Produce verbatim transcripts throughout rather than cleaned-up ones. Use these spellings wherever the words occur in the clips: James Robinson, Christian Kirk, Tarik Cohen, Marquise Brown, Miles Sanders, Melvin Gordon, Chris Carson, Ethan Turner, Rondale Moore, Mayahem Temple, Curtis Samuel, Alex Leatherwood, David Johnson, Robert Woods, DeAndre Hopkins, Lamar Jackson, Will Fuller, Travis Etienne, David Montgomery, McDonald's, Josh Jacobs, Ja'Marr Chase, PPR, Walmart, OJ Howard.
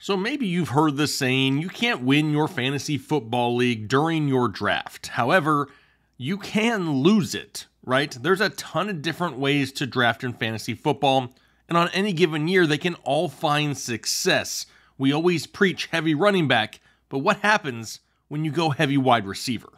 So maybe you've heard the saying, you can't win your fantasy football league during your draft. However, you can lose it, right? There's a ton of different ways to draft in fantasy football, and on any given year, they can all find success. We always preach heavy running back, but what happens when you go heavy wide receiver?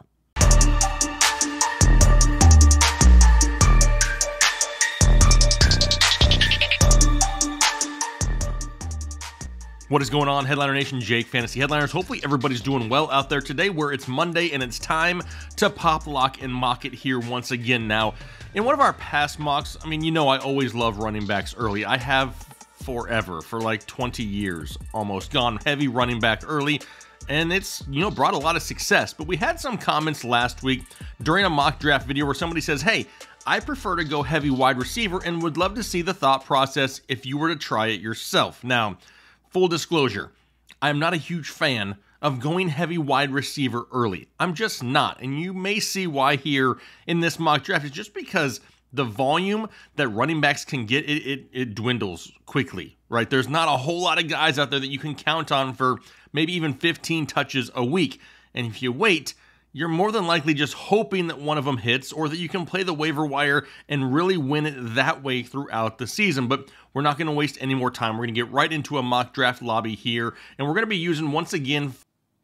What is going on, Headliner Nation? Jake, Fantasy Headliners. Hopefully everybody's doing well out there today, where it's Monday and it's time to pop, lock, and mock it here once again. Now, in one of our past mocks, I mean, you know I always love running backs early. I have forever, for like twenty years almost, gone heavy running back early, and it's, you know, brought a lot of success. But we had some comments last week during a mock draft video where somebody says, hey, I prefer to go heavy wide receiver and would love to see the thought process if you were to try it yourself. Now, full disclosure, I'm not a huge fan of going heavy wide receiver early. I'm just not. And you may see why here in this mock draft. It's just because the volume that running backs can get, it, it, it dwindles quickly, right? There's not a whole lot of guys out there that you can count on for maybe even fifteen touches a week. And if you wait, you're more than likely just hoping that one of them hits, or that you can play the waiver wire and really win it that way throughout the season. But we're not going to waste any more time. We're going to get right into a mock draft lobby here, and we're going to be using, once again,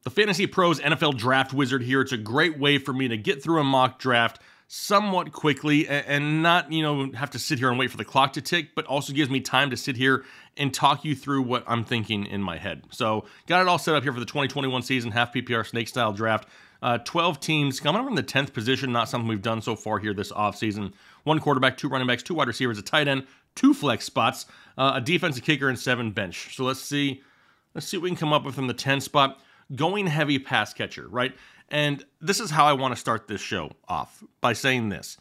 the Fantasy Pros N F L Draft Wizard here. It's a great way for me to get through a mock draft somewhat quickly and not, you know, have to sit here and wait for the clock to tick, but also gives me time to sit here and talk you through what I'm thinking in my head. So got it all set up here for the twenty twenty-one season, half P P R snake style draft. Uh, twelve teams coming from the tenth position, not something we've done so far here this offseason. One quarterback, two running backs, two wide receivers, a tight end, two flex spots, uh, a defensive kicker, and seven bench. So let's see, let's see what we can come up with from the ten spot. Going heavy pass catcher, right? And this is how I want to start this show off, by saying this.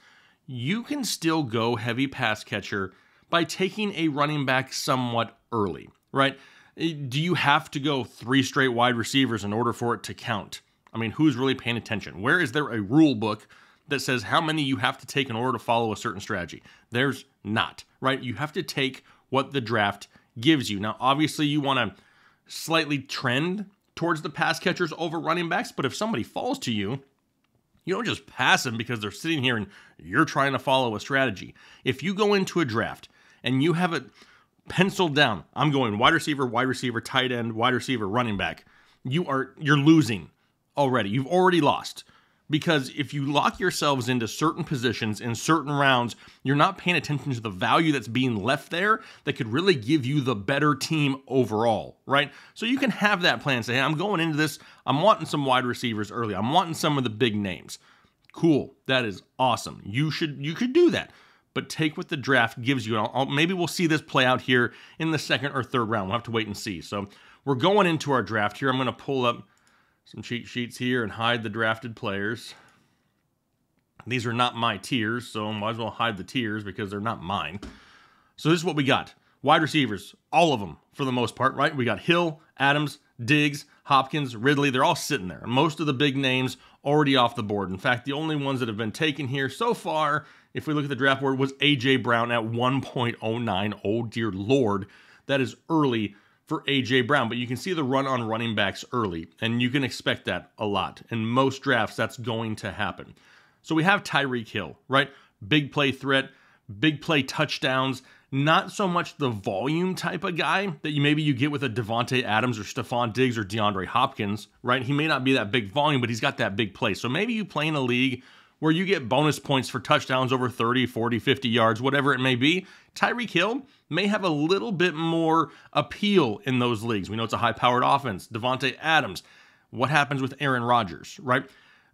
You can still go heavy pass catcher by taking a running back somewhat early, right? Do you have to go three straight wide receivers in order for it to count? I mean, who's really paying attention? Where is there a rule book that says how many you have to take in order to follow a certain strategy? There's not, right? You have to take what the draft gives you. Now, obviously, you want to slightly trend towards the pass catchers over running backs, but if somebody falls to you, you don't just pass them because they're sitting here and you're trying to follow a strategy. If you go into a draft and you have it penciled down, I'm going wide receiver, wide receiver, tight end, wide receiver, running back, you are, you're losing already. You've already lost, because if you lock yourselves into certain positions in certain rounds, you're not paying attention to the value that's being left there that could really give you the better team overall, right? So you can have that plan. Say, hey, I'm going into this, I'm wanting some wide receivers early, I'm wanting some of the big names. Cool. That is awesome. You should, you could do that, but take what the draft gives you. And I'll, I'll, maybe we'll see this play out here in the second or third round. We'll have to wait and see. So we're going into our draft here. I'm going to pull up some cheat sheets here and hide the drafted players. These are not my tiers, so I might as well hide the tiers because they're not mine. So this is what we got. Wide receivers, all of them for the most part, right? We got Hill, Adams, Diggs, Hopkins, Ridley. They're all sitting there. Most of the big names already off the board. In fact, the only ones that have been taken here so far, if we look at the draft board, was A J Brown at one point oh nine. Oh, dear Lord. That is early for A J Brown, but you can see the run on running backs early, and you can expect that a lot. In most drafts, that's going to happen. So we have Tyreek Hill, right? Big play threat, big play touchdowns, not so much the volume type of guy that you maybe you get with a Davante Adams or Stefon Diggs or DeAndre Hopkins, right? He may not be that big volume, but he's got that big play. So maybe you play in a league where you get bonus points for touchdowns over thirty, forty, fifty yards, whatever it may be. Tyreek Hill may have a little bit more appeal in those leagues. We know it's a high-powered offense. Davante Adams. What happens with Aaron Rodgers, right?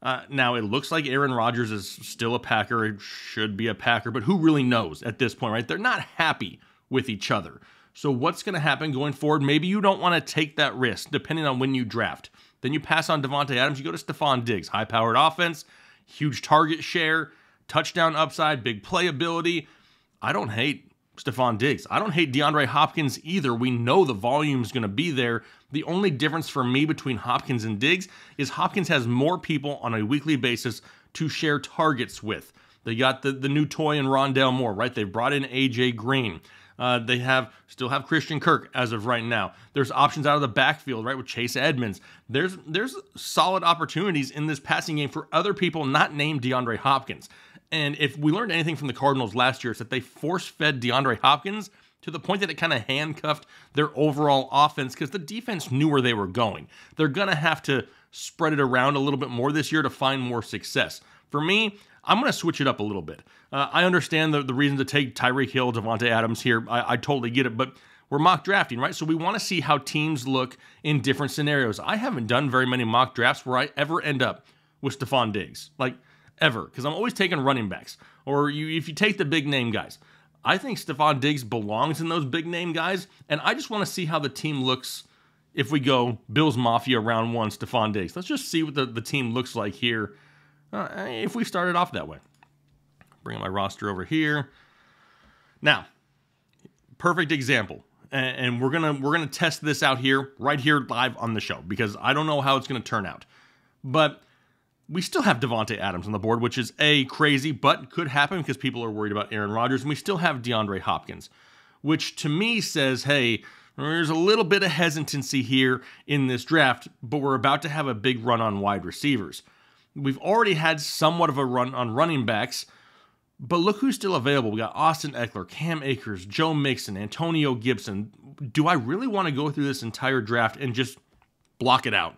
Uh, now, it looks like Aaron Rodgers is still a Packer. It should be a Packer, but who really knows at this point, right? They're not happy with each other. So what's going to happen going forward? Maybe you don't want to take that risk, depending on when you draft. Then you pass on Davante Adams. You go to Stephon Diggs, high-powered offense. Huge target share, touchdown upside, big playability. I don't hate Stephon Diggs. I don't hate DeAndre Hopkins either. We know the volume's going to be there. The only difference for me between Hopkins and Diggs is Hopkins has more people on a weekly basis to share targets with. They got the, the new toy in Rondale Moore, right? They've brought in A J Green. Uh, they have still have Christian Kirk as of right now. There's options out of the backfield, right, with Chase Edmonds. There's there's solid opportunities in this passing game for other people not named DeAndre Hopkins. And if we learned anything from the Cardinals last year, it's that they force-fed DeAndre Hopkins to the point that it kind of handcuffed their overall offense because the defense knew where they were going. They're going to have to spread it around a little bit more this year to find more success. For me, I'm going to switch it up a little bit. Uh, I understand the, the reason to take Tyreek Hill, Davante Adams here. I, I totally get it, but we're mock drafting, right? So we want to see how teams look in different scenarios. I haven't done very many mock drafts where I ever end up with Stefon Diggs, like ever, because I'm always taking running backs. Or you, if you take the big name guys, I think Stefon Diggs belongs in those big name guys, and I just want to see how the team looks if we go Bills Mafia round one, Stefon Diggs. Let's just see what the, the team looks like here. Uh, if we started off that way, bringing my roster over here now, perfect example, and, and we're gonna we're gonna test this out here, right here live on the show, because I don't know how it's gonna turn out. But we still have Davante Adams on the board, which is a crazy, but could happen because people are worried about Aaron Rodgers, and we still have DeAndre Hopkins, which to me says, hey, there's a little bit of hesitancy here in this draft, but we're about to have a big run on wide receivers. We've already had somewhat of a run on running backs, but look who's still available. We got Austin Ekeler, Cam Akers, Joe Mixon, Antonio Gibson. Do I really want to go through this entire draft and just block it out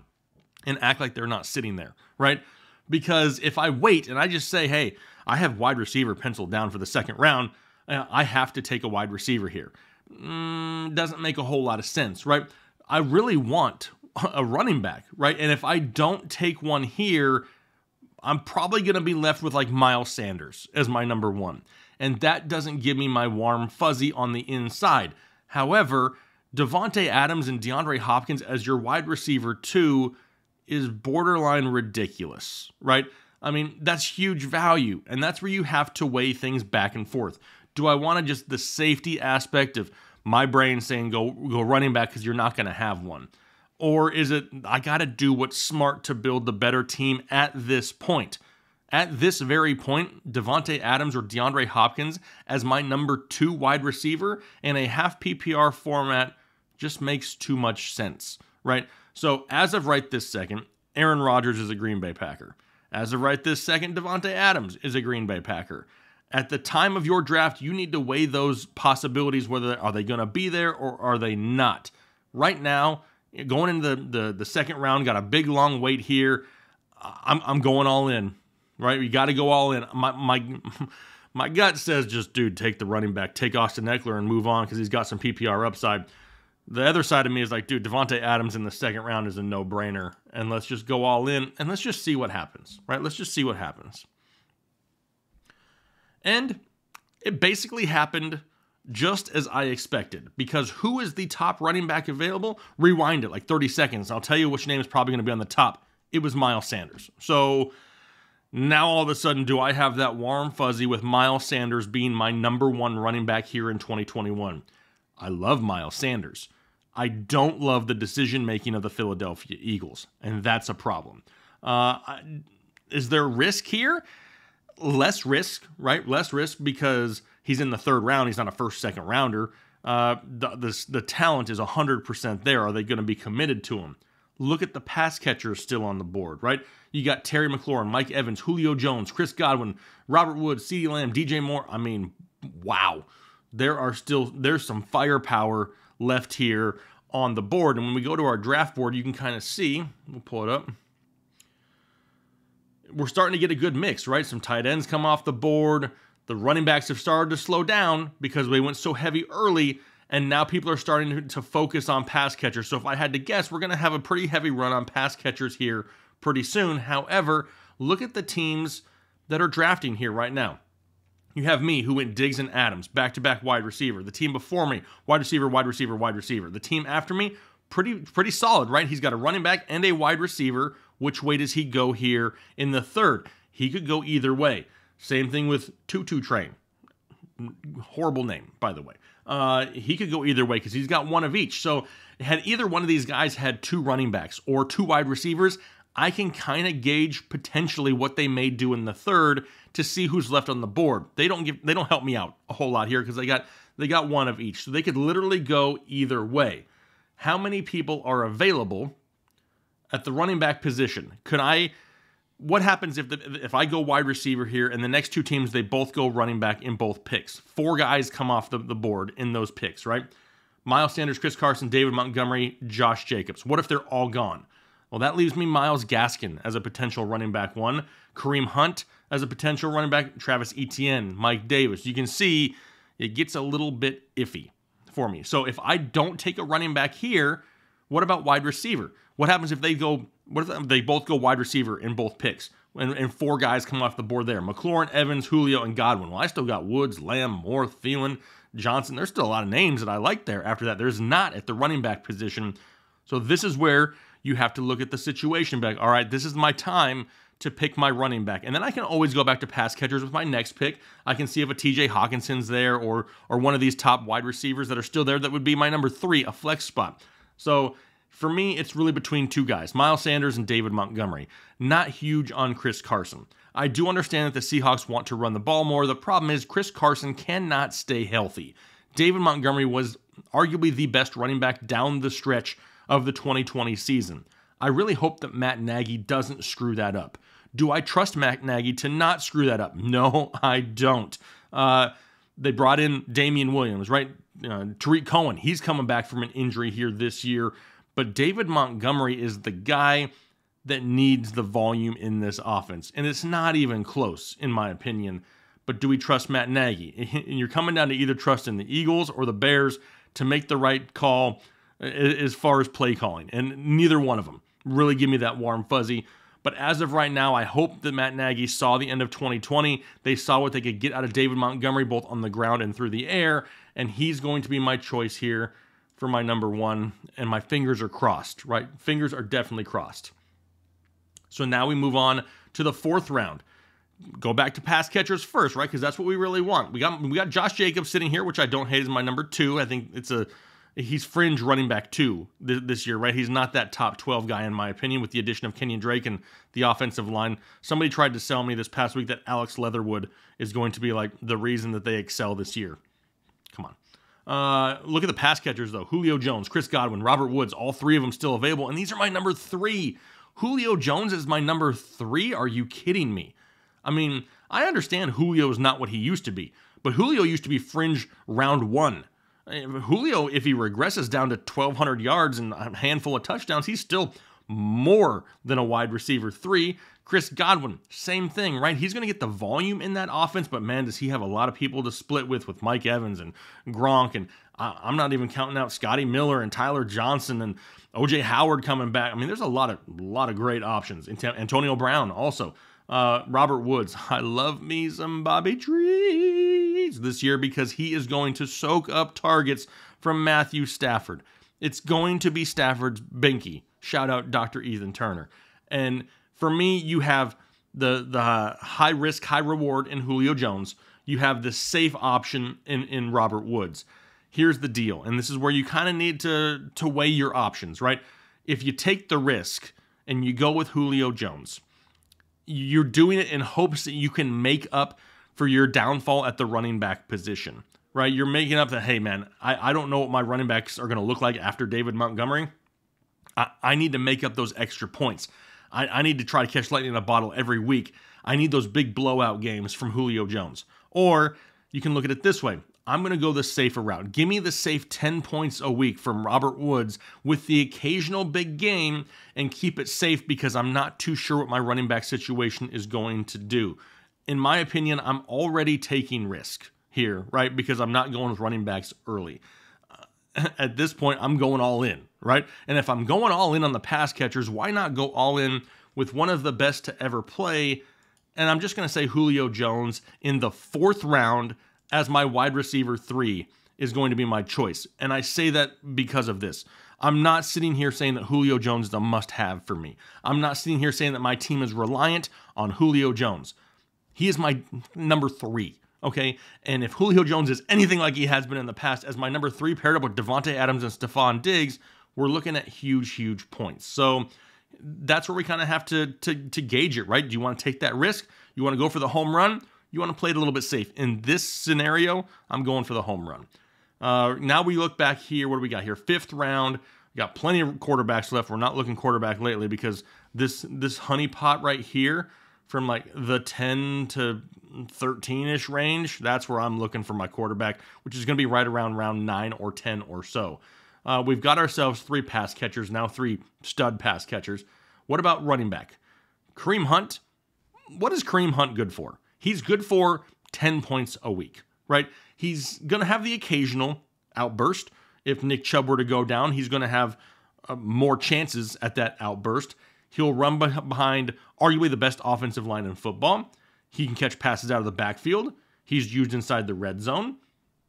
and act like they're not sitting there, right? Because if I wait and I just say, hey, I have wide receiver penciled down for the second round, I have to take a wide receiver here. Mm, doesn't make a whole lot of sense, right? I really want a running back, right? And if I don't take one here, I'm probably going to be left with like Miles Sanders as my number one. And that doesn't give me my warm fuzzy on the inside. However, Davante Adams and DeAndre Hopkins as your wide receiver two is borderline ridiculous, right? I mean, that's huge value. And that's where you have to weigh things back and forth. Do I want to just the safety aspect of my brain saying go, go running back because you're not going to have one? Or is it, I got to do what's smart to build the better team at this point? At this very point, Davante Adams or DeAndre Hopkins as my number two wide receiver in a half P P R format just makes too much sense, right? So as of right this second, Aaron Rodgers is a Green Bay Packer. As of right this second, Davante Adams is a Green Bay Packer. At the time of your draft, you need to weigh those possibilities, whether are they going to be there or are they not. Right now, going into the, the, the second round, got a big, long wait here. I'm, I'm going all in, right? You got to go all in. My, my, my gut says just, dude, take the running back. Take Austin Ekeler and move on because he's got some P P R upside. The other side of me is like, dude, Davante Adams in the second round is a no-brainer. And let's just go all in and let's just see what happens, right? Let's just see what happens. And it basically happened just as I expected, because who is the top running back available? Rewind it like thirty seconds. I'll tell you which name is probably going to be on the top. It was Miles Sanders. So now all of a sudden, do I have that warm fuzzy with Miles Sanders being my number one running back here in twenty twenty-one? I love Miles Sanders. I don't love the decision-making of the Philadelphia Eagles, and that's a problem. Uh, is there risk here? Less risk, right? Less risk because he's in the third round. He's not a first, second rounder. Uh, the, the, the talent is one hundred percent there. Are they going to be committed to him? Look at the pass catchers still on the board, right? You got Terry McLaurin, Mike Evans, Julio Jones, Chris Godwin, Robert Woods, CeeDee Lamb, D J Moore. I mean, wow. There are still, there's some firepower left here on the board. And when we go to our draft board, you can kind of see, we'll pull it up. We're starting to get a good mix, right? Some tight ends come off the board. The running backs have started to slow down because they went so heavy early, and now people are starting to focus on pass catchers. So if I had to guess, we're going to have a pretty heavy run on pass catchers here pretty soon. However, look at the teams that are drafting here right now. You have me, who went Diggs and Adams, back-to-back wide receiver. The team before me, wide receiver, wide receiver, wide receiver. The team after me, pretty pretty solid, right? He's got a running back and a wide receiver. Which way does he go here in the third? He could go either way. Same thing with Tutu Train. Horrible name, by the way. Uh, he could go either way because he's got one of each. So had either one of these guys had two running backs or two wide receivers, I can kind of gauge potentially what they may do in the third to see who's left on the board. They don't give, they don't help me out a whole lot here because they got They got one of each. So they could literally go either way. How many people are available at the running back position? Could I... What happens if the, if I go wide receiver here and the next two teams, they both go running back in both picks? Four guys come off the, the board in those picks, right? Miles Sanders, Chris Carson, David Montgomery, Josh Jacobs. What if they're all gone? Well, that leaves me Myles Gaskin as a potential running back one, Kareem Hunt as a potential running back, Travis Etienne, Mike Davis. You can see it gets a little bit iffy for me. So if I don't take a running back here, what about wide receiver? What happens if they go... What if they both go wide receiver in both picks and, and four guys come off the board there? McLaurin, Evans, Julio, and Godwin. Well, I still got Woods, Lamb, Moore, Thielen, Johnson. There's still a lot of names that I like there. After that, there's not at the running back position. So this is where you have to look at the situation back. All right, this is my time to pick my running back. And then I can always go back to pass catchers with my next pick. I can see if a T J Hawkinson's there or, or one of these top wide receivers that are still there. That would be my number three, a flex spot. So... For me, it's really between two guys, Miles Sanders and David Montgomery. Not huge on Chris Carson. I do understand that the Seahawks want to run the ball more. The problem is Chris Carson cannot stay healthy. David Montgomery was arguably the best running back down the stretch of the twenty twenty season. I really hope that Matt Nagy doesn't screw that up. Do I trust Matt Nagy to not screw that up? No, I don't. Uh, they brought in Damian Williams, right? Uh, Tarik Cohen, he's coming back from an injury here this year. But David Montgomery is the guy that needs the volume in this offense. And it's not even close, in my opinion. But do we trust Matt Nagy? And you're coming down to either trusting the Eagles or the Bears to make the right call as far as play calling. And neither one of them really give me that warm fuzzy. But as of right now, I hope that Matt Nagy saw the end of twenty twenty. They saw what they could get out of David Montgomery, both on the ground and through the air. And he's going to be my choice here for my number one, and my fingers are crossed, right? Fingers are definitely crossed. So now we move on to the fourth round. Go back to pass catchers first, right? Because that's what we really want. We got we got Josh Jacobs sitting here, which I don't hate as my number two. I think it's a he's fringe running back two th this year, right? He's not that top twelve guy, in my opinion, with the addition of Kenyan Drake and the offensive line. Somebody tried to sell me this past week that Alex Leatherwood is going to be like the reason that they excel this year. Come on. Uh, look at the pass catchers, though. Julio Jones, Chris Godwin, Robert Woods, all three of them still available. And these are my number three. Julio Jones is my number three? Are you kidding me? I mean, I understand Julio is not what he used to be, but Julio used to be fringe round one. Julio, if he regresses down to twelve hundred yards and a handful of touchdowns, he's still more than a wide receiver three. Chris Godwin, same thing, right? He's going to get the volume in that offense, but man, does he have a lot of people to split with, with Mike Evans and Gronk, and uh, I'm not even counting out Scotty Miller and Tyler Johnson and O J Howard coming back. I mean, there's a lot of lot of great options. Antonio Brown also. Uh, Robert Woods, I love me some Bobby Trees this year because he is going to soak up targets from Matthew Stafford. It's going to be Stafford's binky. Shout out Doctor Ethan Turner. And for me, you have the the high risk, high reward in Julio Jones. You have the safe option in, in Robert Woods. Here's the deal, and this is where you kind of need to, to weigh your options, right? If you take the risk and you go with Julio Jones, you're doing it in hopes that you can make up for your downfall at the running back position, right? You're making up that, hey, man, I, I don't know what my running backs are going to look like after David Montgomery. I, I need to make up those extra points. I, I need to try to catch lightning in a bottle every week. I need those big blowout games from Julio Jones. Or you can look at it this way. I'm going to go the safer route. Give me the safe ten points a week from Robert Woods with the occasional big game and keep it safe because I'm not too sure what my running back situation is going to do. In my opinion, I'm already taking risk here, right? Because I'm not going with running backs early. At this point, I'm going all in, right? And if I'm going all in on the pass catchers, why not go all in with one of the best to ever play? And I'm just going to say Julio Jones in the fourth round as my wide receiver three is going to be my choice. And I say that because of this. I'm not sitting here saying that Julio Jones is a must-have for me. I'm not sitting here saying that my team is reliant on Julio Jones. He is my number three. Okay, and if Julio Jones is anything like he has been in the past, as my number three paired up with Davante Adams and Stefon Diggs, we're looking at huge, huge points. So that's where we kind of have to, to, to gauge it, right? Do you want to take that risk? You want to go for the home run? You want to play it a little bit safe. In this scenario, I'm going for the home run. Uh, now we look back here. What do we got here? Fifth round. We got plenty of quarterbacks left. We're not looking quarterback lately because this this honeypot right here from like the ten to thirteen-ish range, that's where I'm looking for my quarterback, which is going to be right around round nine or ten or so. Uh, we've got ourselves three pass catchers, now three stud pass catchers. What about running back? Kareem Hunt. What is Kareem Hunt good for? He's good for ten points a week, right? He's going to have the occasional outburst. If Nick Chubb were to go down, he's going to have uh, more chances at that outburst. He'll run behind arguably the best offensive line in football. He can catch passes out of the backfield. He's used inside the red zone.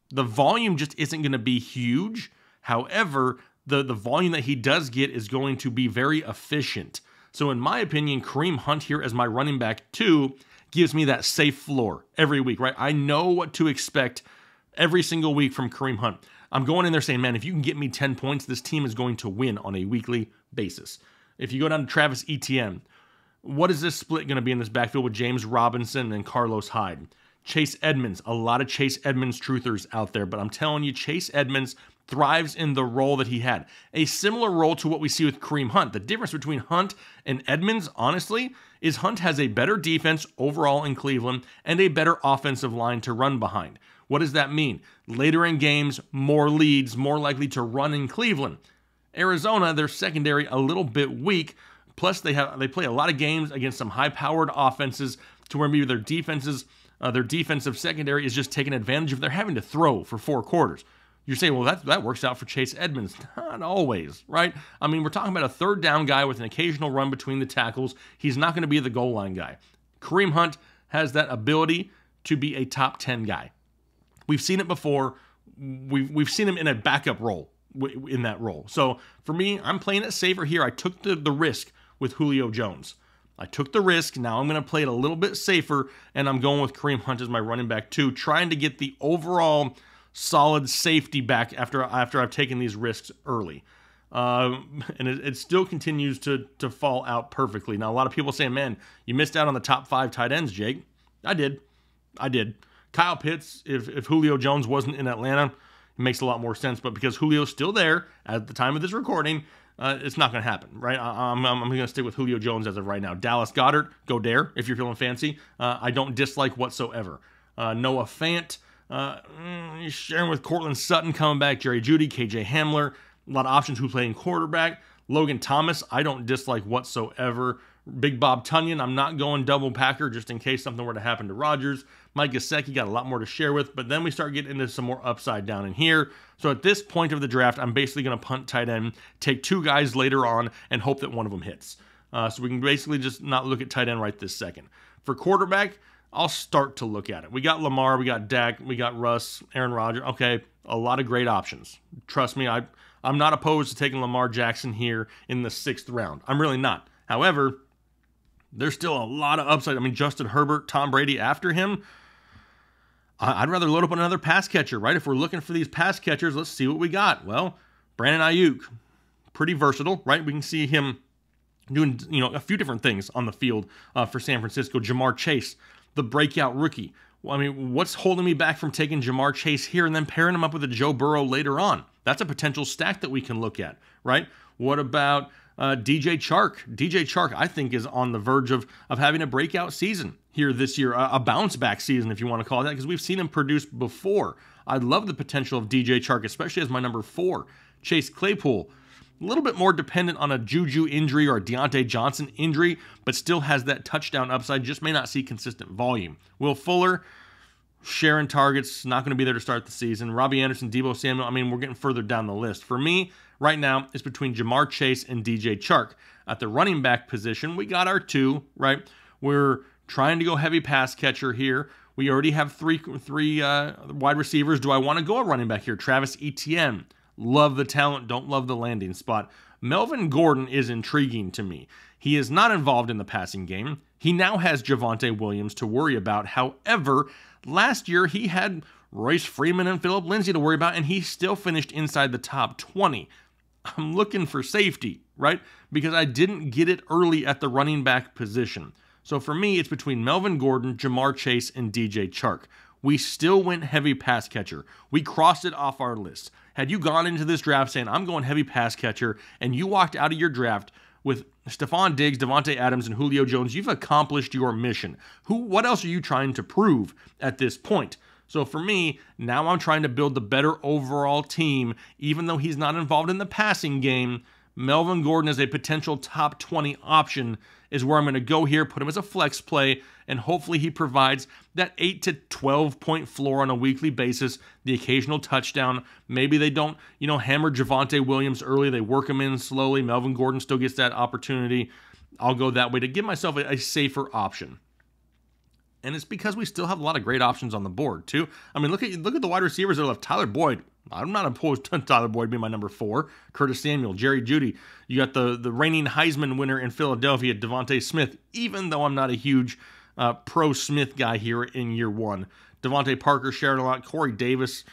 The volume just isn't going to be huge. However, the, the volume that he does get is going to be very efficient. So in my opinion, Kareem Hunt here as my running back two gives me that safe floor every week, right? I know what to expect every single week from Kareem Hunt. I'm going in there saying, man, if you can get me ten points, this team is going to win on a weekly basis. If you go down to Travis Etienne, what is this split going to be in this backfield with James Robinson and Carlos Hyde? Chase Edmonds, a lot of Chase Edmonds truthers out there, but I'm telling you, Chase Edmonds thrives in the role that he had. A similar role to what we see with Kareem Hunt. The difference between Hunt and Edmonds, honestly, is Hunt has a better defense overall in Cleveland and a better offensive line to run behind. What does that mean? Later in games, more leads, more likely to run in Cleveland. Arizona, their secondary a little bit weak, plus they have they play a lot of games against some high-powered offenses to where maybe their defenses, uh, their defensive secondary is just taking advantage of. They're having to throw for four quarters. You're saying, well, that, that works out for Chase Edmonds. Not always, right? I mean, we're talking about a third down guy with an occasional run between the tackles. He's not going to be the goal line guy. Kareem Hunt has that ability to be a top ten guy. We've seen it before. We've, we've seen him in a backup role. in that role. So for me, I'm playing it safer here. I took the, the risk with Julio Jones. I took the risk. Now I'm going to play it a little bit safer, and I'm going with Kareem Hunt as my running back too, trying to get the overall solid safety back after, after I've taken these risks early. Um, and it, it still continues to, to fall out perfectly. Now, a lot of people saying, man, you missed out on the top five tight ends, Jake. I did. I did. Kyle Pitts, if, if Julio Jones wasn't in Atlanta, it makes a lot more sense, but because Julio's still there at the time of this recording, uh, it's not going to happen, right? I, I'm, I'm going to stick with Julio Jones as of right now. Dallas Goedert, go dare if you're feeling fancy. Uh, I don't dislike whatsoever. Uh, Noah Fant, uh, sharing with Cortland Sutton coming back, Jerry Jeudy, K J Hamler, a lot of options who play in quarterback. Logan Thomas, I don't dislike whatsoever. Big Bob Tunyon, I'm not going double packer just in case something were to happen to Rodgers. Mike Gesicki got a lot more to share with, but then we start getting into some more upside down in here. So at this point of the draft, I'm basically going to punt tight end, take two guys later on, and hope that one of them hits. Uh, so we can basically just not look at tight end right this second. For quarterback, I'll start to look at it. We got Lamar, we got Dak, we got Russ, Aaron Rodgers. Okay, a lot of great options. Trust me, I, I'm not opposed to taking Lamar Jackson here in the sixth round. I'm really not. However, there's still a lot of upside. I mean, Justin Herbert, Tom Brady after him. I'd rather load up on another pass catcher, right? If we're looking for these pass catchers, let's see what we got. Well, Brandon Ayuk, pretty versatile, right? We can see him doing, you know, a few different things on the field uh, for San Francisco. Ja'Marr Chase, the breakout rookie. Well, I mean, what's holding me back from taking Ja'Marr Chase here and then pairing him up with a Joe Burrow later on? That's a potential stack that we can look at, right? What about Uh, D J Chark? D J Chark, I think, is on the verge of, of having a breakout season here this year, a, a bounce-back season, if you want to call it that, because we've seen him produce before. I love the potential of D J Chark, especially as my number four. Chase Claypool, a little bit more dependent on a Juju injury or a Deontay Johnson injury, but still has that touchdown upside, just may not see consistent volume. Will Fuller, sharing targets, not going to be there to start the season. Robbie Anderson, Debo Samuel, I mean, we're getting further down the list. For me, right now, it's between Ja'Marr Chase and D J Chark. At the running back position, we got our two, right? We're trying to go heavy pass catcher here. We already have three three uh, wide receivers. Do I want to go a running back here? Travis Etienne. Love the talent. Don't love the landing spot. Melvin Gordon is intriguing to me. He is not involved in the passing game. He now has Javonte Williams to worry about. However, last year he had Royce Freeman and Phillip Lindsay to worry about, and he still finished inside the top twenty. I'm looking for safety, right? Because I didn't get it early at the running back position. So for me, it's between Melvin Gordon, Ja'Marr Chase, and D J Chark. we still went heavy pass catcher. We crossed it off our list. Had you gone into this draft saying, I'm going heavy pass catcher, and you walked out of your draft with Stefon Diggs, Davante Adams, and Julio Jones, you've accomplished your mission. Who? What else are you trying to prove at this point? So for me, now I'm trying to build the better overall team. Even though he's not involved in the passing game, Melvin Gordon as a potential top twenty option is where I'm going to go here, put him as a flex play, and hopefully he provides that eight to twelve point floor on a weekly basis, the occasional touchdown. Maybe they don't, you know, hammer Javonte Williams early. They work him in slowly. Melvin Gordon still gets that opportunity. I'll go that way to give myself a, a safer option. And it's because we still have a lot of great options on the board, too. I mean, look at look at the wide receivers that are left. Tyler Boyd. I'm not opposed to Tyler Boyd being my number four. Curtis Samuel, Jerry Jeudy. You got the, the reigning Heisman winner in Philadelphia, Devontae Smith, even though I'm not a huge uh, pro-Smith guy here in year one. Devontae Parker, sharing a lot. Corey Davis.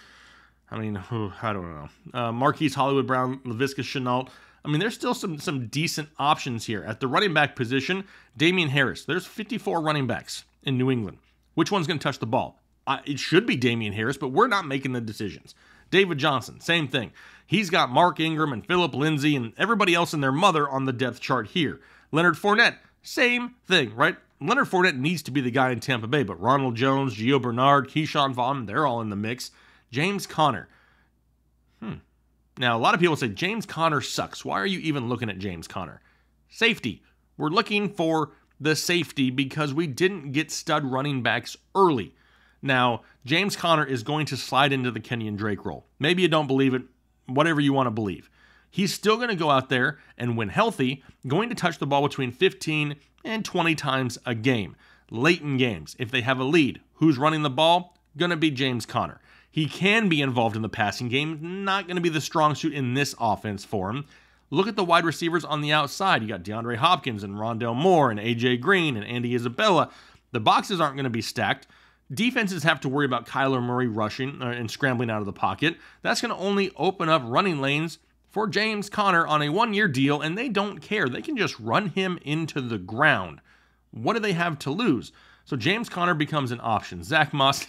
I mean, oh, I don't know. Uh, Marquise Hollywood Brown, Laviska Shenault. I mean, there's still some, some decent options here. At the running back position, Damian Harris. There's fifty-four running backs in New England. Which one's going to touch the ball? I, it should be Damian Harris, but we're not making the decisions. David Johnson, same thing. He's got Mark Ingram and Phillip Lindsay and everybody else and their mother on the depth chart here. Leonard Fournette, same thing, right? Leonard Fournette needs to be the guy in Tampa Bay, but Ronald Jones, Gio Bernard, Keyshawn Vaughn, they're all in the mix. James Conner. Hmm. Now, a lot of people say, James Conner sucks. Why are you even looking at James Conner? Safety. We're looking for the safety because we didn't get stud running backs early. Now, James Conner is going to slide into the Kenyan Drake role. Maybe you don't believe it, whatever you want to believe. He's still going to go out there and, when healthy, going to touch the ball between fifteen and twenty times a game. Late in games, if they have a lead, who's running the ball? Going to be James Conner. He can be involved in the passing game. Not going to be the strong suit in this offense for him. Look at the wide receivers on the outside. You got DeAndre Hopkins and Rondale Moore and A J Green and Andy Isabella. The boxes aren't going to be stacked. Defenses have to worry about Kyler Murray rushing and scrambling out of the pocket. That's going to only open up running lanes for James Conner on a one-year deal, and they don't care. They can just run him into the ground. What do they have to lose? So James Conner becomes an option. Zach Moss,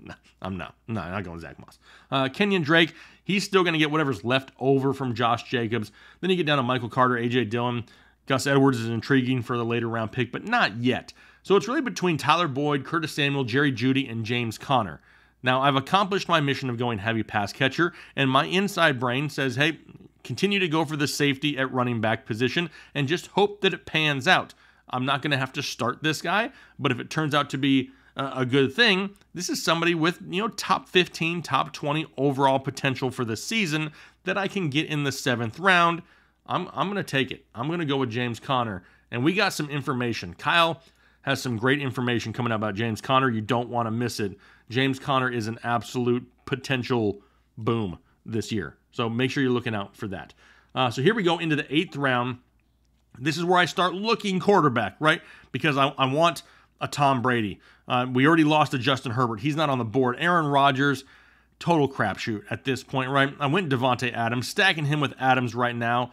no, I'm not, no, I'm not going Zach Moss. Uh, Kenyan Drake, he's still going to get whatever's left over from Josh Jacobs. Then you get down to Michael Carter, A J Dillon. Gus Edwards is intriguing for the later round pick, but not yet. So it's really between Tyler Boyd, Curtis Samuel, Jerry Jeudy, and James Conner. Now, I've accomplished my mission of going heavy pass catcher, and my inside brain says, hey, continue to go for the safety at running back position and just hope that it pans out. I'm not going to have to start this guy, but if it turns out to be a good thing, this is somebody with, you know, top fifteen, top twenty overall potential for the season that I can get in the seventh round. I'm, I'm going to take it. I'm going to go with James Conner. And we got some information. Kyle has some great information coming out about James Conner. You don't want to miss it. James Conner is an absolute potential boom this year. So make sure you're looking out for that. Uh, so here we go into the eighth round. This is where I start looking quarterback, right? Because I, I want a Tom Brady. Uh, we already lost a Justin Herbert. He's not on the board. Aaron Rodgers, total crapshoot at this point, right? I went Davante Adams, stacking him with Adams right now.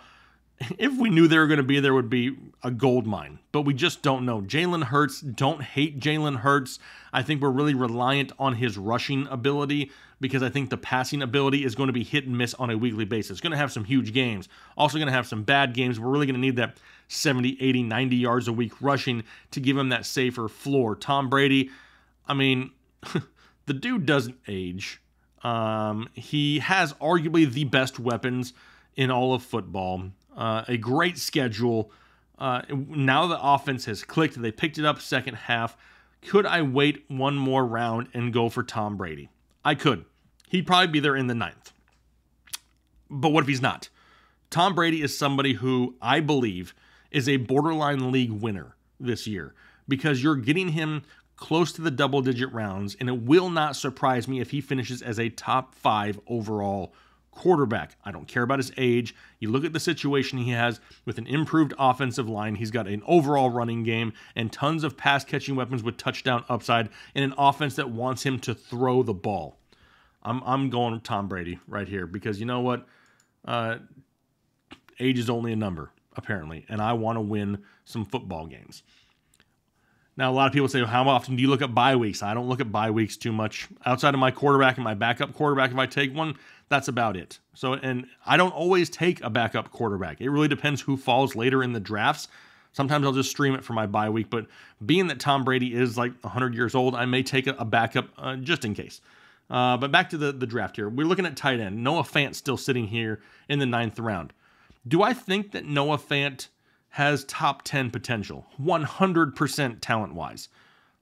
If we knew they were going to be there, would be a gold mine, but we just don't know. Jalen Hurts, don't hate Jalen Hurts. I think we're really reliant on his rushing ability because I think the passing ability is going to be hit and miss on a weekly basis. It's going to have some huge games. Also going to have some bad games. We're really going to need that seventy, eighty, ninety yards a week rushing to give him that safer floor. Tom Brady, I mean, the dude doesn't age. Um, he has arguably the best weapons in all of football. Uh, a great schedule. Uh, now the offense has clicked. They picked it up second half. Could I wait one more round and go for Tom Brady? I could. He'd probably be there in the ninth. But what if he's not? Tom Brady is somebody who I believe is a borderline league winner this year because you're getting him close to the double-digit rounds, and it will not surprise me if he finishes as a top five overall quarterback. I don't care about his age. You look at the situation he has with an improved offensive line. He's got an overall running game and tons of pass-catching weapons with touchdown upside and an offense that wants him to throw the ball. I'm, I'm going Tom Brady right here because you know what? Uh, age is only a number, apparently, and I want to win some football games. Now, a lot of people say, well, how often do you look at bye weeks? I don't look at bye weeks too much. Outside of my quarterback and my backup quarterback, if I take one, that's about it. So, and I don't always take a backup quarterback. It really depends who falls later in the drafts. Sometimes I'll just stream it for my bye week. But being that Tom Brady is like one hundred years old, I may take a backup uh, just in case. Uh, but back to the, the draft here. We're looking at tight end. Noah Fant still sitting here in the ninth round. Do I think that Noah Fant has top ten potential, one hundred percent talent-wise?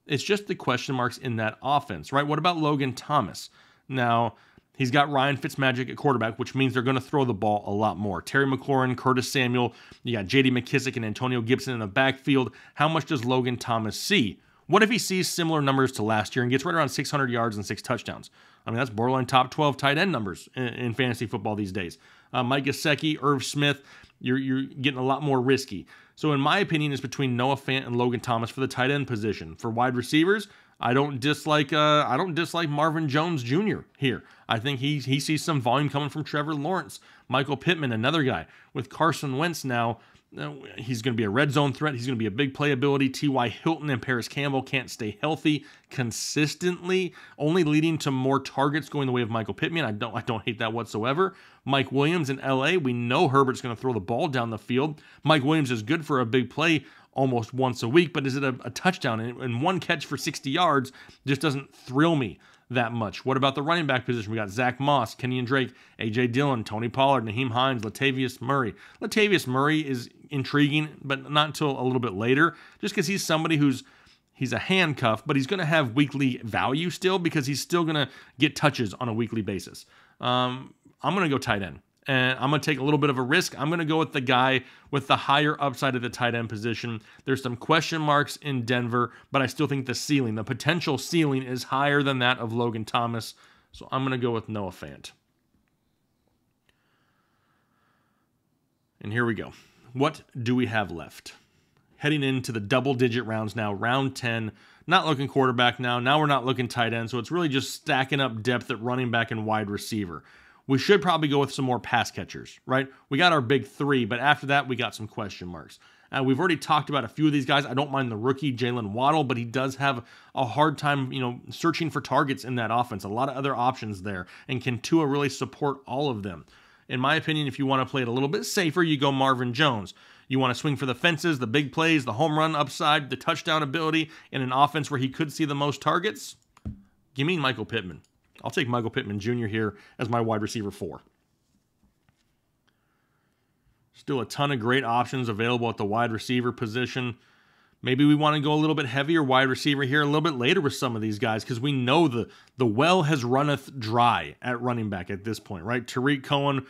It's just the question marks in that offense, right? What about Logan Thomas? Now, he's got Ryan Fitzmagic at quarterback, which means they're going to throw the ball a lot more. Terry McLaurin, Curtis Samuel, you got J D McKissic and Antonio Gibson in the backfield. How much does Logan Thomas see? What if he sees similar numbers to last year and gets right around six hundred yards and six touchdowns? I mean, that's borderline top twelve tight end numbers in, in fantasy football these days. Uh, Mike Gesicki, Irv Smith, You're, you're getting a lot more risky. So in my opinion, it's between Noah Fant and Logan Thomas for the tight end position. For wide receivers, I don't dislike uh, I don't dislike Marvin Jones Junior here. I think he, he sees some volume coming from Trevor Lawrence. Michael Pittman, another guy. With Carson Wentz now, he's going to be a red zone threat. He's going to be a big playability. T Y Hilton and Paris Campbell can't stay healthy consistently, only leading to more targets going the way of Michael Pittman. I don't, I don't hate that whatsoever. Mike Williams in L A, we know Herbert's going to throw the ball down the field. Mike Williams is good for a big play almost once a week, but is it a, a touchdown and, and one catch for sixty yards just doesn't thrill me that much. What about the running back position? We got Zach Moss, Kenyan Drake, A J Dillon, Tony Pollard, Nyheim Hines, Latavius Murray. Latavius Murray is intriguing, but not until a little bit later, just because he's somebody who's he's a handcuff, but he's going to have weekly value still because he's still going to get touches on a weekly basis. Um, I'm going to go tight end, and I'm going to take a little bit of a risk. I'm going to go with the guy with the higher upside of the tight end position. There's some question marks in Denver, but I still think the ceiling, the potential ceiling, is higher than that of Logan Thomas. So I'm going to go with Noah Fant. And here we go. What do we have left? Heading into the double-digit rounds now, round ten. Not looking quarterback now. Now we're not looking tight end, so it's really just stacking up depth at running back and wide receiver. We should probably go with some more pass catchers, right? We got our big three, but after that, we got some question marks. Uh, we've already talked about a few of these guys. I don't mind the rookie, Jaylen Waddle, but he does have a hard time, you know, searching for targets in that offense. A lot of other options there. And can Tua really support all of them? In my opinion, if you want to play it a little bit safer, you go Marvin Jones. You want to swing for the fences, the big plays, the home run upside, the touchdown ability, in an offense where he could see the most targets? Give me Michael Pittman. I'll take Michael Pittman Junior here as my wide receiver four. Still a ton of great options available at the wide receiver position. Maybe we want to go a little bit heavier wide receiver here a little bit later with some of these guys because we know the, the well has runneth dry at running back at this point, right? Tarik Cohen,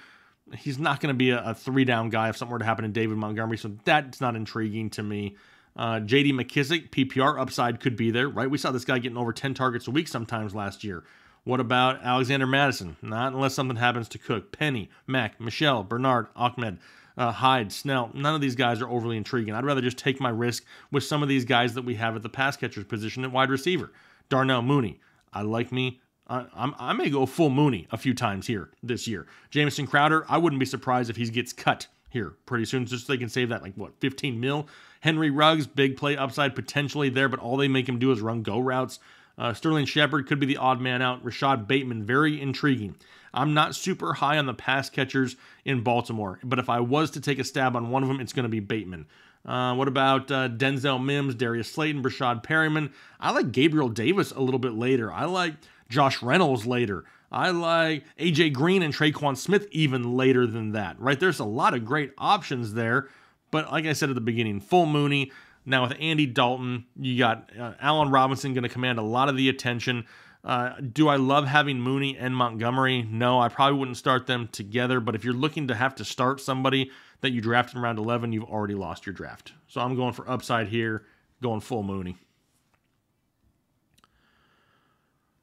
he's not going to be a, a three-down guy if something were to happen to David Montgomery, so that's not intriguing to me. Uh, J D McKissic, P P R upside could be there, right? We saw this guy getting over ten targets a week sometimes last year. What about Alexander Madison? Not unless something happens to Cook. Penny, Mack, Michelle, Bernard, Ahmed, uh, Hyde, Snell. None of these guys are overly intriguing. I'd rather just take my risk with some of these guys that we have at the pass catcher's position at wide receiver. Darnell Mooney. I like me. I, I'm, I may go full Mooney a few times here this year. Jamison Crowder, I wouldn't be surprised if he gets cut here pretty soon, just so they can save that, like, what, fifteen mil? Henry Ruggs, big play upside potentially there, but all they make him do is run go routes. Uh, Sterling Shepard could be the odd man out. Rashad Bateman, very intriguing. I'm not super high on the pass catchers in Baltimore, but if I was to take a stab on one of them, it's going to be Bateman. Uh, what about uh, Denzel Mims, Darius Slayton, Brashad Perryman? I like Gabriel Davis a little bit later. I like Josh Reynolds later. I like A J Green and Traquan Smith even later than that, right? There's a lot of great options there, but like I said at the beginning, full Mooney. Now with Andy Dalton, you got uh, Allen Robinson going to command a lot of the attention. Uh, do I love having Mooney and Montgomery? No, I probably wouldn't start them together. But if you're looking to have to start somebody that you drafted in round eleven, you've already lost your draft. So I'm going for upside here, going full Mooney.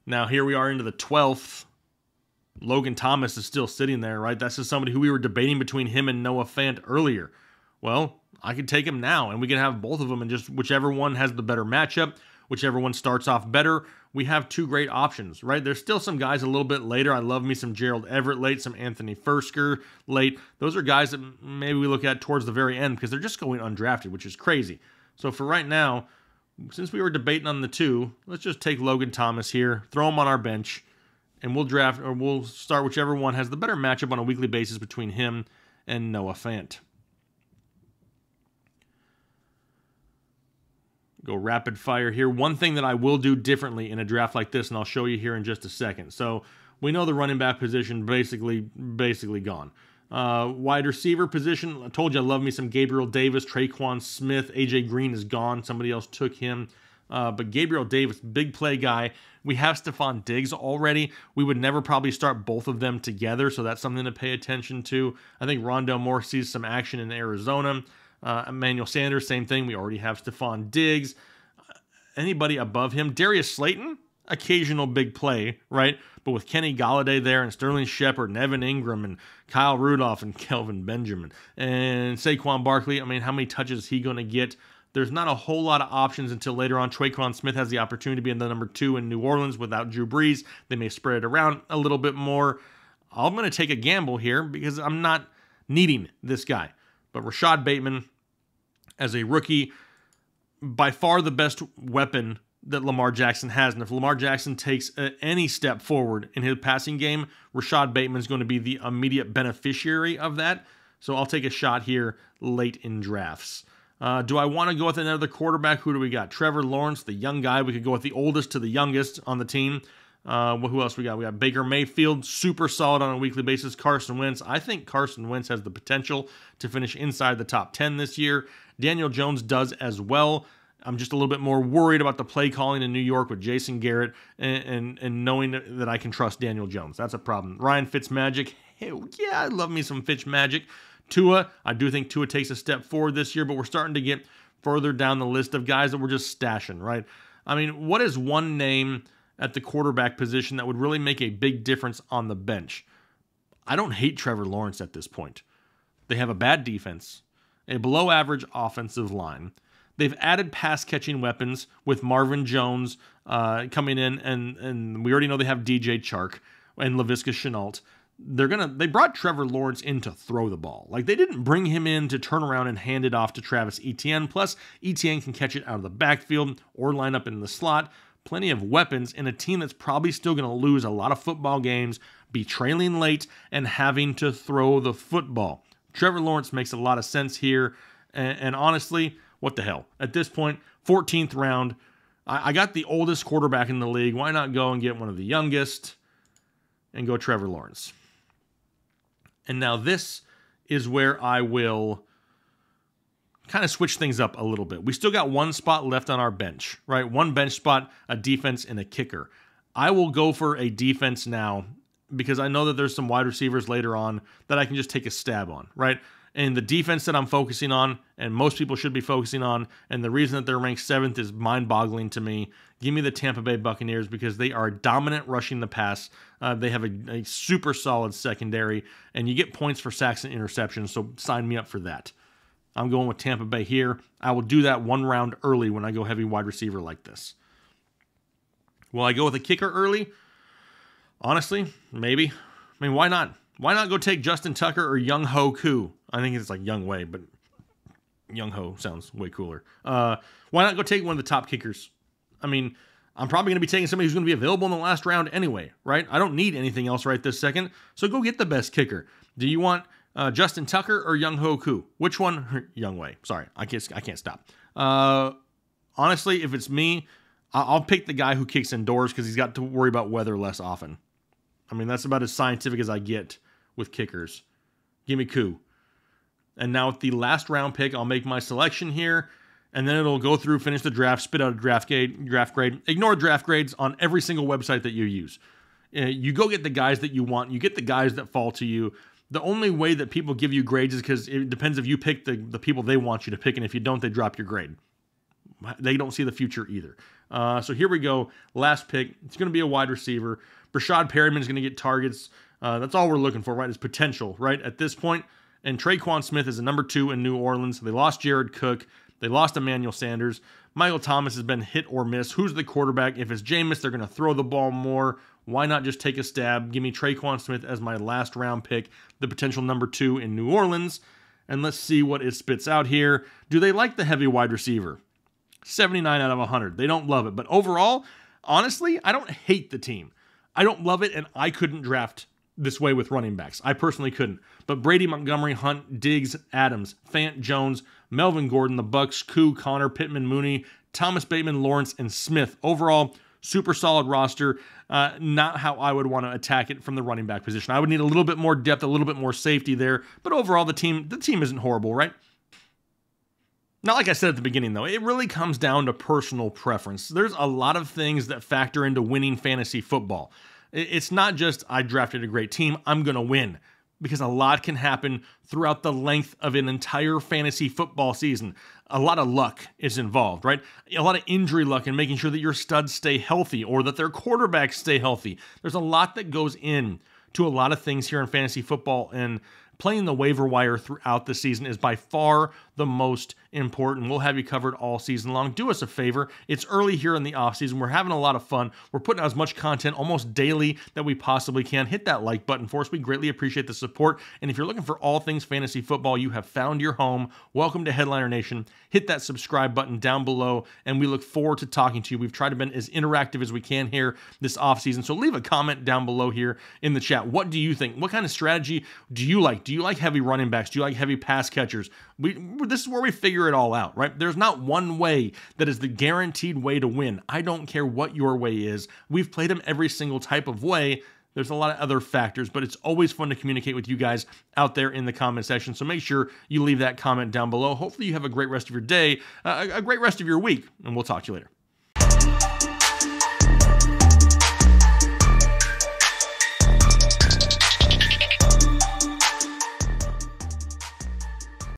Now here we are into the twelfth. Logan Thomas is still sitting there, right? That's just somebody who we were debating between him and Noah Fant earlier. Well, I could take him now, and we can have both of them, and just whichever one has the better matchup, whichever one starts off better. We have two great options, right? There's still some guys a little bit later. I love me some Gerald Everett late, some Anthony Fursker late. Those are guys that maybe we look at towards the very end because they're just going undrafted, which is crazy. So for right now, since we were debating on the two, let's just take Logan Thomas here, throw him on our bench, and we'll draft or we'll start whichever one has the better matchup on a weekly basis between him and Noah Fant. Go rapid fire here. One thing that I will do differently in a draft like this, and I'll show you here in just a second. So we know the running back position basically basically gone. Uh, wide receiver position, I told you I love me some Gabriel Davis, Traquan Smith, A J Green is gone. Somebody else took him. Uh, but Gabriel Davis, big play guy. We have Stefon Diggs already. We would never probably start both of them together, so that's something to pay attention to. I think Rondale Moore sees some action in Arizona. Uh, Emmanuel Sanders, same thing. We already have Stefon Diggs. Uh, anybody above him? Darius Slayton, occasional big play, right? But with Kenny Galladay there and Sterling Shepard and Evan Ingram and Kyle Rudolph and Kelvin Benjamin and Saquon Barkley, I mean, how many touches is he going to get? There's not a whole lot of options until later on. Traquan Smith has the opportunity to be in the number two in New Orleans without Drew Brees. They may spread it around a little bit more. I'm going to take a gamble here because I'm not needing this guy. But Rashad Bateman, as a rookie, by far the best weapon that Lamar Jackson has. And if Lamar Jackson takes any step forward in his passing game, Rashad Bateman's going to be the immediate beneficiary of that. So I'll take a shot here late in drafts. Uh, do I want to go with another quarterback? Who do we got? Trevor Lawrence, the young guy. We could go with the oldest to the youngest on the team. Uh, well, who else we got? We got Baker Mayfield, super solid on a weekly basis. Carson Wentz. I think Carson Wentz has the potential to finish inside the top ten this year. Daniel Jones does as well. I'm just a little bit more worried about the play calling in New York with Jason Garrett and, and, and knowing that I can trust Daniel Jones. That's a problem. Ryan Fitzmagic. Hell yeah, I love me some Fitzmagic. Tua. I do think Tua takes a step forward this year, but we're starting to get further down the list of guys that we're just stashing, right? I mean, what is one name at the quarterback position that would really make a big difference on the bench? I don't hate Trevor Lawrence at this point. They have a bad defense, a below-average offensive line. They've added pass-catching weapons with Marvin Jones uh, coming in, and and we already know they have D J Chark and Laviska Shenault. They're gonna. They brought Trevor Lawrence in to throw the ball. Like, they didn't bring him in to turn around and hand it off to Travis Etienne. Plus, Etienne can catch it out of the backfield or line up in the slot. Plenty of weapons in a team that's probably still going to lose a lot of football games, be trailing late, and having to throw the football. Trevor Lawrence makes a lot of sense here. And, and honestly, what the hell? At this point, fourteenth round, I, I got the oldest quarterback in the league. Why not go and get one of the youngest and go Trevor Lawrence? And now this is where I will kind of switch things up a little bit. We still got one spot left on our bench, right? One bench spot, a defense, and a kicker. I will go for a defense now because I know that there's some wide receivers later on that I can just take a stab on, right? And the defense that I'm focusing on, and most people should be focusing on, and the reason that they're ranked seventh is mind-boggling to me. Give me the Tampa Bay Buccaneers because they are dominant rushing the pass. Uh, they have a, a super solid secondary, and you get points for sacks and interceptions, so sign me up for that. I'm going with Tampa Bay here. I will do that one round early when I go heavy wide receiver like this. Will I go with a kicker early? Honestly, maybe. I mean, why not? Why not go take Justin Tucker or Young Ho Koo? I think it's like Young Wei, but Young Ho sounds way cooler. Uh, why not go take one of the top kickers? I mean, I'm probably going to be taking somebody who's going to be available in the last round anyway, right? I don't need anything else right this second, so go get the best kicker. Do you want Uh, Justin Tucker or Young Ho Koo? Which one? Young Wei. Sorry, I can't, I can't stop. Uh, honestly, if it's me, I'll pick the guy who kicks indoors because he's got to worry about weather less often. I mean, that's about as scientific as I get with kickers. Give me Koo. And now with the last round pick, I'll make my selection here, and then it'll go through, finish the draft, spit out a draft grade. Draft grade. Ignore draft grades on every single website that you use. Uh, you go get the guys that you want. You get the guys that fall to you. The only way that people give you grades is because it depends if you pick the, the people they want you to pick, and if you don't, they drop your grade. They don't see the future either. Uh, so here we go. Last pick. It's going to be a wide receiver. Brashad Perryman's going to get targets. Uh, that's all we're looking for, right, is potential, right, at this point. And Traquan Smith is a number two in New Orleans. They lost Jared Cook. They lost Emmanuel Sanders. Michael Thomas has been hit or miss. Who's the quarterback? If it's Jameis, they're going to throw the ball more. Why not just take a stab? Give me Traquan Smith as my last round pick, the potential number two in New Orleans, and let's see what it spits out here. Do they like the heavy wide receiver? seventy-nine out of one hundred. They don't love it. But overall, honestly, I don't hate the team. I don't love it, and I couldn't draft this way with running backs. I personally couldn't. But Brady, Montgomery, Hunt, Diggs, Adams, Fant, Jones, Melvin Gordon, the Bucks, Koo, Connor, Pittman, Mooney, Thomas Bateman, Lawrence, and Smith. Overall, super solid roster. Uh, not how I would want to attack it from the running back position. I would need a little bit more depth, a little bit more safety there. But overall, the team, the team isn't horrible, right? Not like I said at the beginning, though. It really comes down to personal preference. There's a lot of things that factor into winning fantasy football. It's not just, I drafted a great team, I'm going to win. Because a lot can happen throughout the length of an entire fantasy football season. A lot of luck is involved, right? A lot of injury luck and making sure that your studs stay healthy or that their quarterbacks stay healthy. There's a lot that goes in to a lot of things here in fantasy football, and playing the waiver wire throughout the season is by far the most important. We'll have you covered all season long. Do us a favor. It's early here in the offseason. We're having a lot of fun. We're putting out as much content almost daily that we possibly can. Hit that like button for us. We greatly appreciate the support. And if you're looking for all things fantasy football, you have found your home. Welcome to Headliner Nation. Hit that subscribe button down below, and we look forward to talking to you. We've tried to be as interactive as we can here this offseason. So leave a comment down below here in the chat. What do you think? What kind of strategy do you like? Do you like heavy running backs? Do you like heavy pass catchers? We, this is where we figure it all out, right? There's not one way that is the guaranteed way to win. I don't care what your way is. We've played them every single type of way. There's a lot of other factors, but it's always fun to communicate with you guys out there in the comment section. So make sure you leave that comment down below. Hopefully you have a great rest of your day, a, a great rest of your week, and we'll talk to you later.